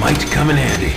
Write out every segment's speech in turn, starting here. Might come in handy.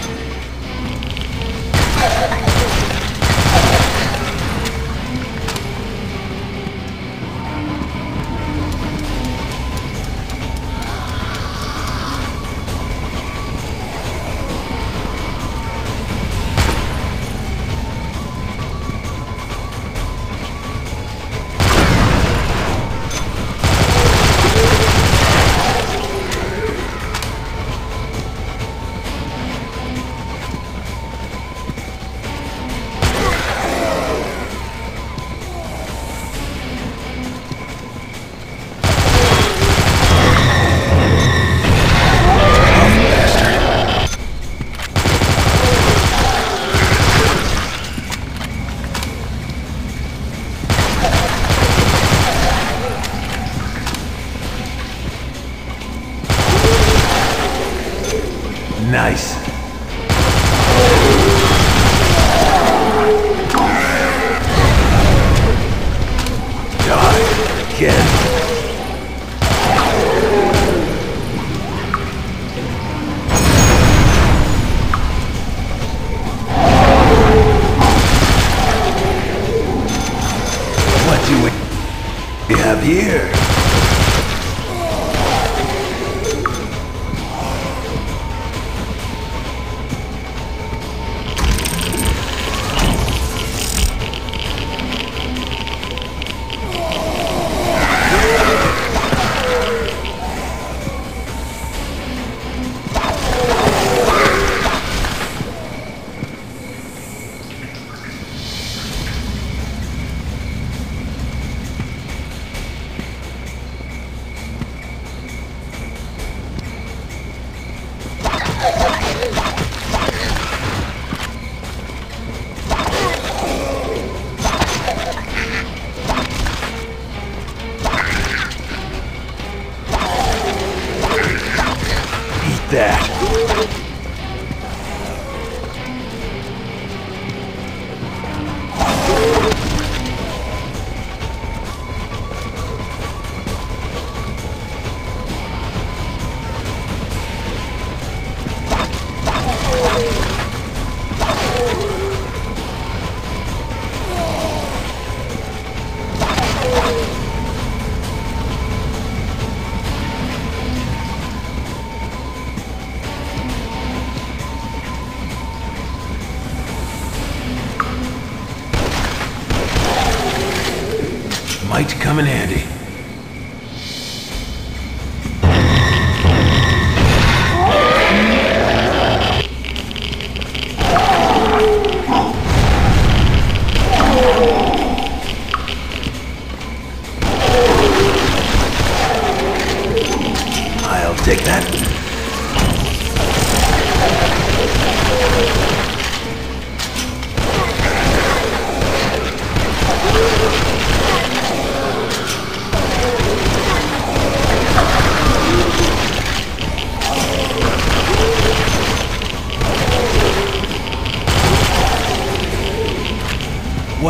Nice. Die again. What do we have here? Might come in handy. I'll take that.